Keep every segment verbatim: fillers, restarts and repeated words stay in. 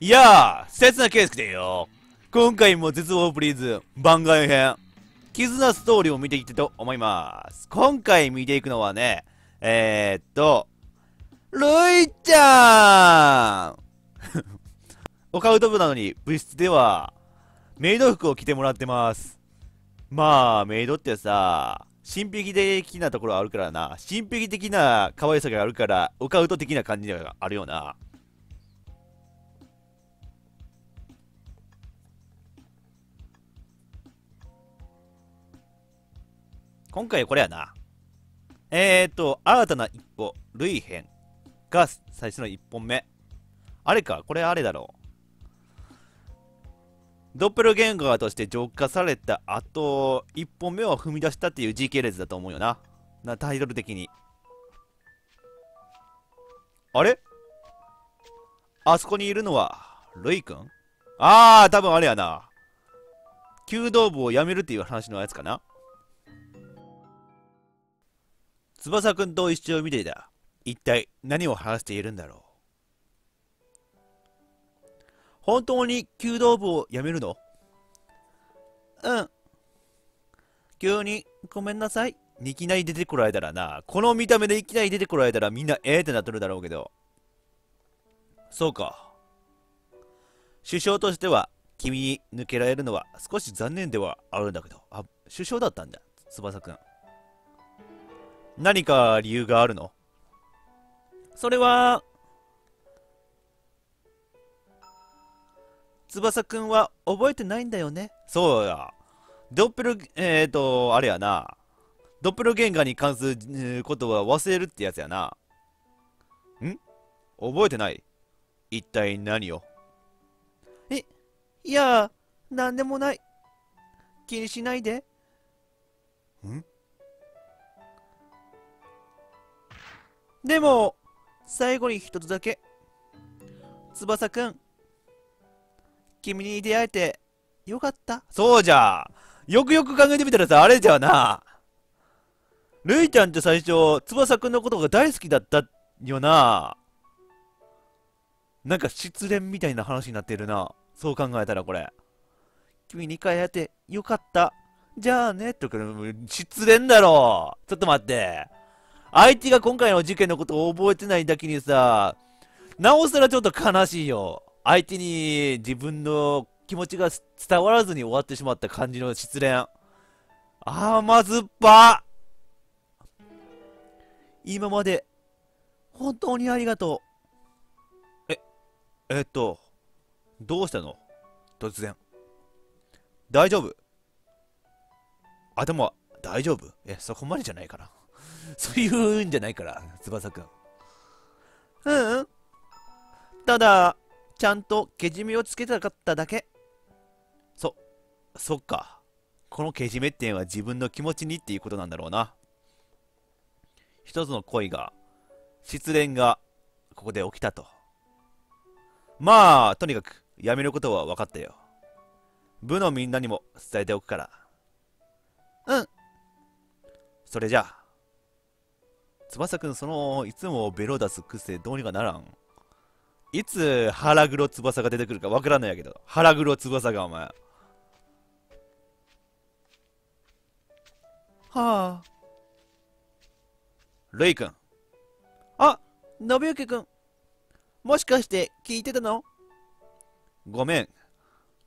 いやー、刹那圭介でよ。今回も絶望プリーズ番外編、絆ストーリーを見ていきたいと思います。今回見ていくのはね、えー、っと、ルイちゃーんオカルト部なのに部室ではメイド服を着てもらってます。まあ、メイドってさ、神秘的なところあるからな。神秘的な可愛さがあるから、オカルト的な感じがあるよな。今回これやな。えーっと、新たな一歩、類編が最初の一本目。あれか、これあれだろう。ドッペルゲンガーとして浄化された後、一本目を踏み出したっていう時系列だと思うよな。な、タイトル的に。あれ？あそこにいるのは、ルイくん？あー、多分あれやな。弓道部を辞めるっていう話のやつかな。翼くんと一緒を見ていた。一体何を話しているんだろう。本当に弓道部を辞めるの？うん。急にごめんなさい。いきなり出てこられたらな。この見た目でいきなり出てこられたらみんなええってなってるだろうけど。そうか。首相としては君に抜けられるのは少し残念ではあるんだけど。あ、首相だったんだ。翼くん。何か理由があるの？それは、翼くんは覚えてないんだよね。そうや。ドッペル、えっと、あれやな。ドッペルゲンガーに関することは忘れるってやつやな。ん？覚えてない？一体何を？え、いや、なんでもない。気にしないで。ん？でも、最後に一つだけ。翼くん、君に出会えてよかった。そうじゃ。よくよく考えてみたらさ、あれじゃな。ルイちゃんって最初、翼くんのことが大好きだったよな。なんか失恋みたいな話になってるな。そう考えたらこれ。君に会えてよかった。じゃあね。とか、失恋だろ。ちょっと待って。相手が今回の事件のことを覚えてないだけにさ、なおさらちょっと悲しいよ。相手に自分の気持ちが伝わらずに終わってしまった感じの失恋。甘酸っぱ。今まで、本当にありがとう。え、えっと、どうしたの？突然。大丈夫？あ、でも、大丈夫？え、そこまでじゃないかな。そういうんじゃないから、翼くん。ううん。ただ、ちゃんとけじめをつけたかっただけ。そ、そっか。このけじめってのは自分の気持ちにっていうことなんだろうな。一つの恋が、失恋が、ここで起きたと。まあ、とにかく、やめることは分かったよ。部のみんなにも伝えておくから。うん。それじゃあ。翼くん、そのいつもベロ出す癖どうにかならん。いつ腹黒翼が出てくるかわからないやけど、腹黒翼がお前。はあ。ルイくん。あ、信行くん。もしかして聞いてたの？ごめん。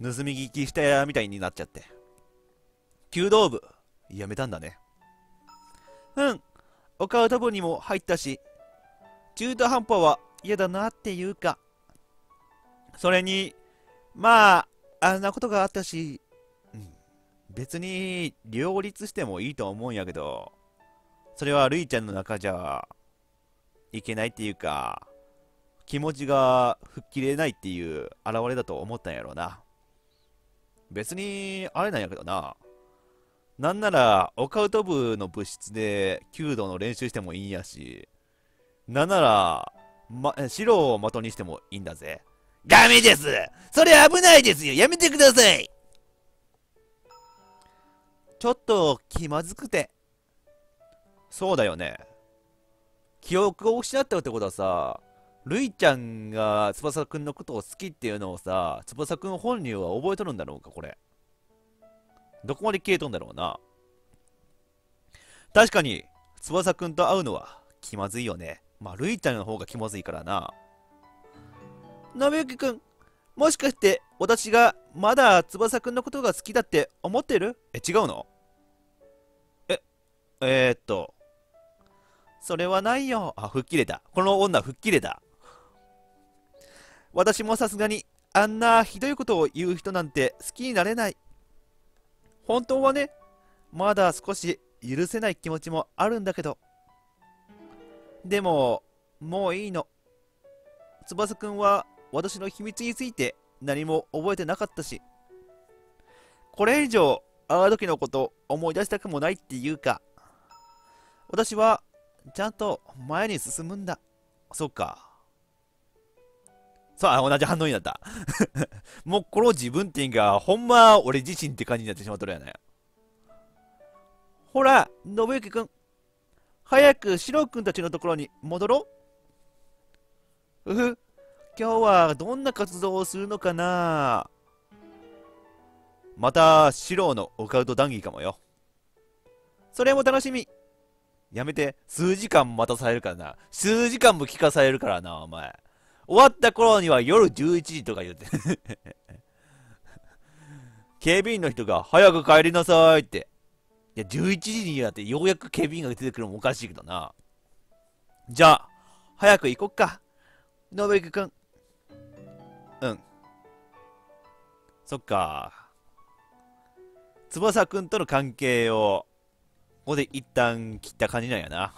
盗み聞きしたみたいになっちゃって。弓道部、やめたんだね。うん。オカウト部にも入ったし、中途半端は嫌だなっていうか、それに、まあ、あんなことがあったし、うん、別に両立してもいいと思うんやけど、それはルイちゃんの中じゃいけないっていうか、気持ちが吹っ切れないっていう現れだと思ったんやろうな。別に、あれなんやけどな。なんなら、オカウト部の部室で、弓道の練習してもいいんやし、なんなら、ま、白を的にしてもいいんだぜ。ダメです！それ危ないですよ！やめてください！ちょっと気まずくて。そうだよね。記憶を失ったってことはさ、るいちゃんが翼くんのことを好きっていうのをさ、翼くん本人は覚えとるんだろうか、これ。どこまで消えとんだろうな。確かに、翼くんと会うのは気まずいよね。まあ、るいちゃんの方が気まずいからな。なべゆきくん、もしかして私がまだ翼くんのことが好きだって思ってる？え、違うの？え、えー、っと。それはないよ。あ、吹っ切れた。この女、吹っ切れた。私もさすがに、あんなひどいことを言う人なんて好きになれない。本当はね、まだ少し許せない気持ちもあるんだけど。でも、もういいの。翼くんは私の秘密について何も覚えてなかったし。これ以上、あの時のこと思い出したくもないっていうか。私は、ちゃんと前に進むんだ。そっか。さあ、同じ反応になった。もうこの自分っていうか、ほんま俺自身って感じになってしまっとるやね。ほら、信行くん。早くシロくんたちのところに戻ろう。うふ、今日はどんな活動をするのかな。また、シロのオカルト談義かもよ。それも楽しみ。やめて、数時間待たされるからな。数時間も聞かされるからな、お前。終わった頃には夜じゅういちじとか言うて。警備員の人が、早く帰りなさいって。いや、じゅういちじになってようやく警備員が出てくるのもおかしいけどな。じゃあ、早く行こっか。信行くん。うん。そっか。翼くんとの関係を、ここで一旦切った感じなんやな。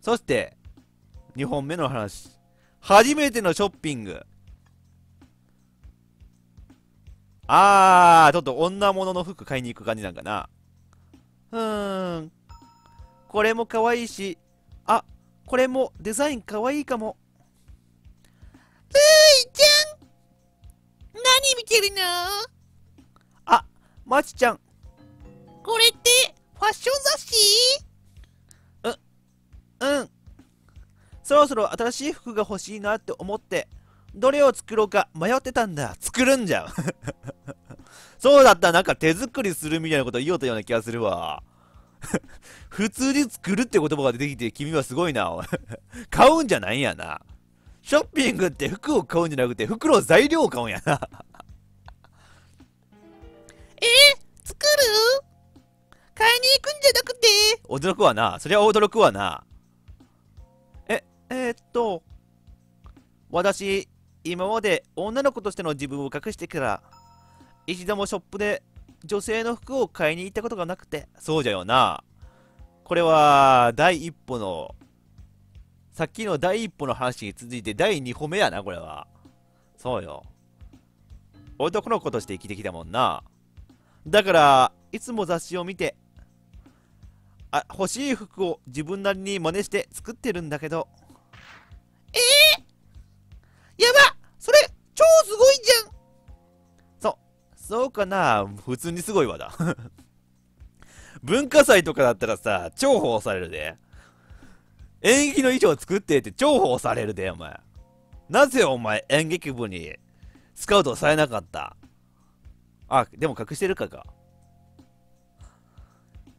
そしてにほんめの話、初めてのショッピング。あー、ちょっと女物の服買いに行く感じなんかな。うーん、これも可愛いし、あ、これもデザイン可愛いかも。ルイちゃん、何見てるの？あ、まちちゃん、これってファッション雑誌？う、うん。そろそろ新しい服が欲しいなって思って、どれを作ろうか迷ってたんだ。作るんじゃん。そうだったらなんか手作りするみたいなこと言おうというような気がするわ。普通に作るって言葉が出てきて君はすごいな。買うんじゃないんやな。ショッピングって服を買うんじゃなくて服の材料を買うんやな。えー、作る？買いに行くんじゃなくて。驚くわな。そりゃ驚くわな。え、えー、っと、私、今まで女の子としての自分を隠してから、一度もショップで女性の服を買いに行ったことがなくて。そうじゃよな。これは、第一歩の、さっきの第一歩の話に続いて第二歩目やな、これは。そうよ。男の子として生きてきたもんな。だから、いつも雑誌を見て、あ、欲しい服を自分なりに真似して作ってるんだけど。ええー、やば、それ超すごいじゃん。そ、そうかな。普通にすごいわだ。文化祭とかだったらさ、重宝されるで。演劇の衣装を作ってって重宝されるで、お前。なぜお前演劇部にスカウトされなかった？あ、でも隠してるかか。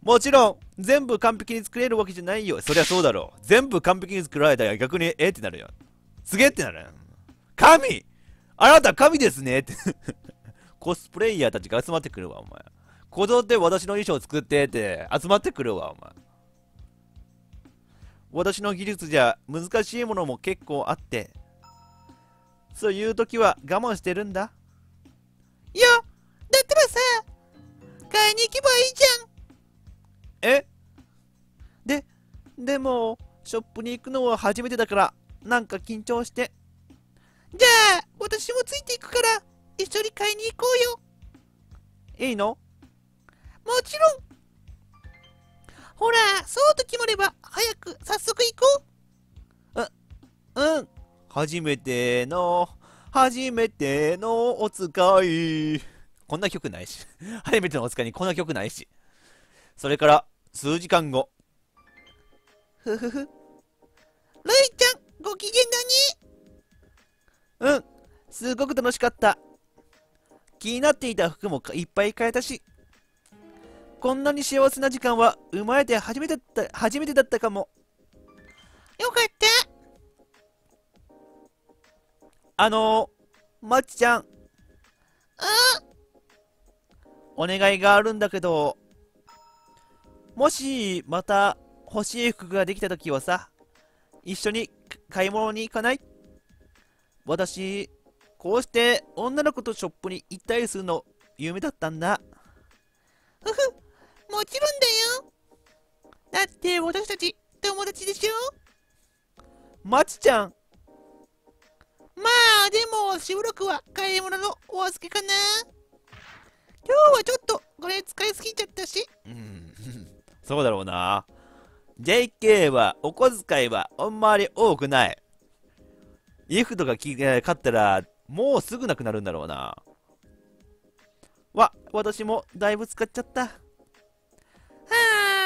もちろん、全部完璧に作れるわけじゃないよ。そりゃそうだろう。全部完璧に作られたら逆にええってなるよ。すげえってなる。神！あなた神ですねって。コスプレイヤーたちが集まってくるわ、お前。こぞって私の衣装作ってって集まってくるわ、お前。私の技術じゃ難しいものも結構あって、そういう時は我慢してるんだ。いや、だったらさ、買いに行けばいいじゃん。えで、でも、ショップに行くのは初めてだから、なんか緊張して。じゃあ、私もついていくから、一緒に買いに行こうよ。いいの？もちろん。ほら、そうと決まれば、早く、早速行こう。う、うん。初めての、初めてのお使い。こんな曲ないし。初めてのお使いにこんな曲ないし。それから、数時間後。ふふふ。るいちゃん、ご機嫌だね。うん、すごく楽しかった。気になっていた服もいっぱい買えたし、こんなに幸せな時間は生まれて初めてだった、初めてだったかも。よかった。あのー、まちちゃん。あ？お願いがあるんだけど、もしまた欲しい服ができたときはさ、一緒に買い物に行かない？私、こうして女の子とショップに行ったりするの夢だったんだ。ふふ、もちろんだよ。だって私たち友達でしょ？まちちゃん。まあでもしぶろくは買い物のお預けかな。今日はちょっとこれ使いすぎちゃったし。うん、そうだろうな。ジェーケー はお小遣いはあんまり多くない。ギフトが買ったらもうすぐなくなるんだろうな。わ、私もだいぶ使っちゃった。は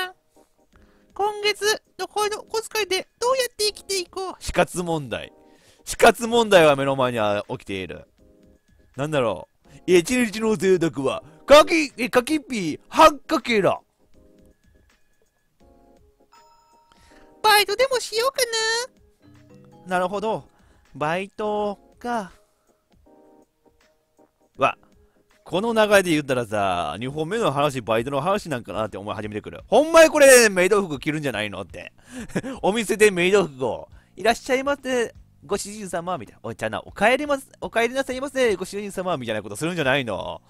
あ、今月残りのお小遣いでどうやって生きていこう。死活問題。死活問題は目の前には起きている。なんだろう。一日の贅沢はかき、え、かきぴー半かけら。バイトでもしようかな。なるほど、バイトか。わ、この流れで言ったらさ、にほんめの話、バイトの話なんかなって思い始めてくる。ほんまにこれ、メイド服着るんじゃないのって。お店でメイド服を、いらっしゃいませ、ご主人様、みたいな。おい、ちゃな、お帰ります、お帰りなさいませ、ご主人様、みたいなことするんじゃないの。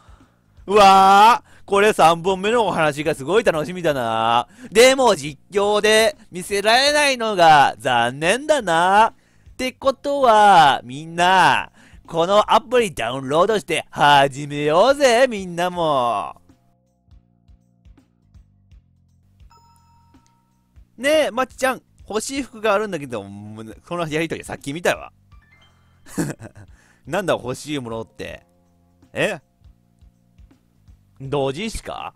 うわあ、これさんぼんめのお話がすごい楽しみだな。でも実況で見せられないのが残念だな。ってことは、みんな、このアプリダウンロードして始めようぜ、みんなも。ねえ、まちちゃん、欲しい服があるんだけど、このやりとりさっき見たわ。なんだ欲しいものって。え同人誌か？